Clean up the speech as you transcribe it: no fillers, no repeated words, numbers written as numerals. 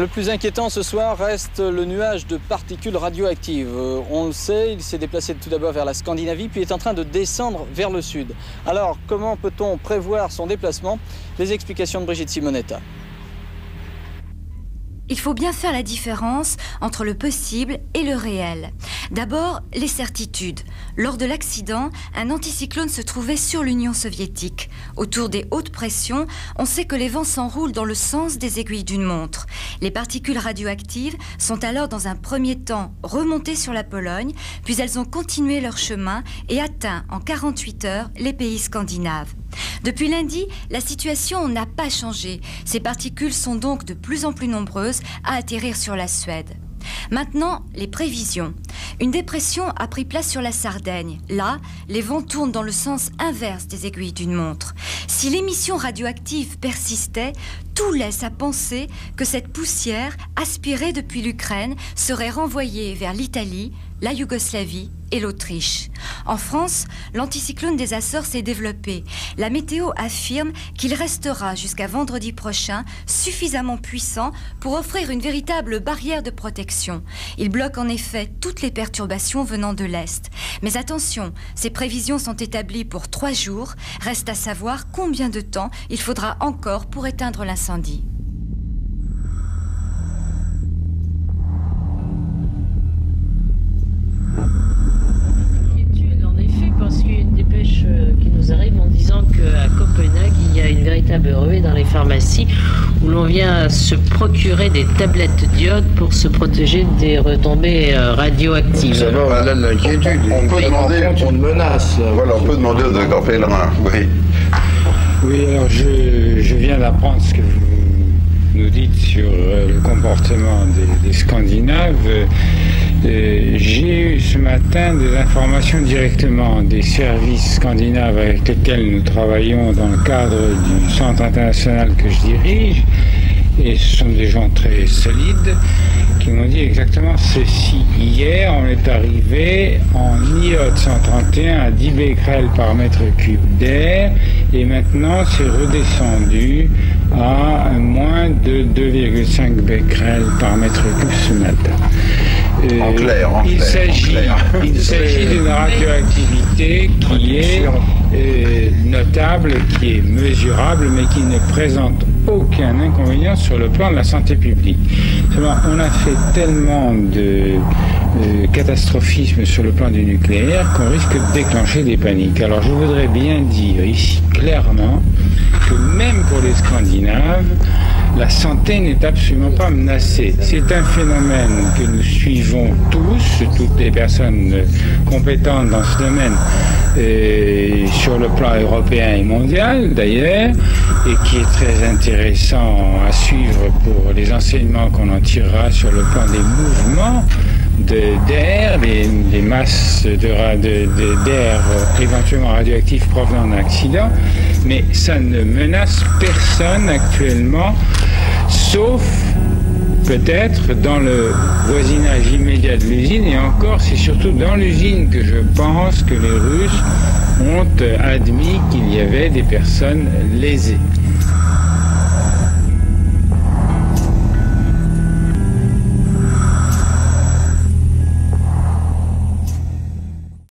Le plus inquiétant ce soir reste le nuage de particules radioactives. On le sait, il s'est déplacé tout d'abord vers la Scandinavie, puis est en train de descendre vers le sud. Alors, comment peut-on prévoir son déplacement? Les explications de Brigitte Simonetta. Il faut bien faire la différence entre le possible et le réel. D'abord, les certitudes. Lors de l'accident, un anticyclone se trouvait sur l'Union soviétique. Autour des hautes pressions, on sait que les vents s'enroulent dans le sens des aiguilles d'une montre. Les particules radioactives sont alors dans un premier temps remontées sur la Pologne, puis elles ont continué leur chemin et atteint en 48 heures les pays scandinaves. Depuis lundi, la situation n'a pas changé. Ces particules sont donc de plus en plus nombreuses à atterrir sur la Suède. Maintenant, les prévisions. Une dépression a pris place sur la Sardaigne. Là, les vents tournent dans le sens inverse des aiguilles d'une montre. Si l'émission radioactive persistait, tout laisse à penser que cette poussière, aspirée depuis l'Ukraine, serait renvoyée vers l'Italie, la Yougoslavie et l'Autriche. En France, l'anticyclone des Açores s'est développé. La météo affirme qu'il restera jusqu'à vendredi prochain suffisamment puissant pour offrir une véritable barrière de protection. Il bloque en effet toutes les perturbations venant de l'Est. Mais attention, ces prévisions sont établies pour 3 jours. Reste à savoir combien de temps il faudra encore pour éteindre l'incendie. Dans les pharmacies où l'on vient se procurer des tablettes d'iode pour se protéger des retombées radioactives. Alors là, l'inquiétude. On peut demander une menace. Voilà, on peut demander de camper la main. Oui. Oui, alors je viens d'apprendre ce que vous nous dites sur le comportement des Scandinaves. J'ai eu ce matin des informations directement des services scandinaves avec lesquels nous travaillons dans le cadre du centre international que je dirige, et ce sont des gens très solides qui m'ont dit exactement ceci. Hier, on est arrivé en iode 131 à 10 becquerels par mètre cube d'air, et maintenant c'est redescendu à moins de 2,5 becquerels par mètre cube ce matin. En clair, il s'agit d'une radioactivité qui est notable, qui est mesurable, mais qui ne présente aucun inconvénient sur le plan de la santé publique. Seulement, on a fait tellement de catastrophisme sur le plan du nucléaire qu'on risque de déclencher des paniques. Alors je voudrais bien dire ici clairement que même pour les Scandinaves, la santé n'est absolument pas menacée. C'est un phénomène que nous suivons tous, toutes les personnes compétentes dans ce domaine, sur le plan européen et mondial d'ailleurs, et qui est très intéressant à suivre pour les enseignements qu'on en tirera sur le plan des mouvements d'air, des masses d'air éventuellement radioactifs provenant d'un accident, mais ça ne menace personne actuellement, sauf peut-être dans le voisinage immédiat de l'usine, et encore c'est surtout dans l'usine que je pense que les Russes ont admis qu'il y avait des personnes lésées.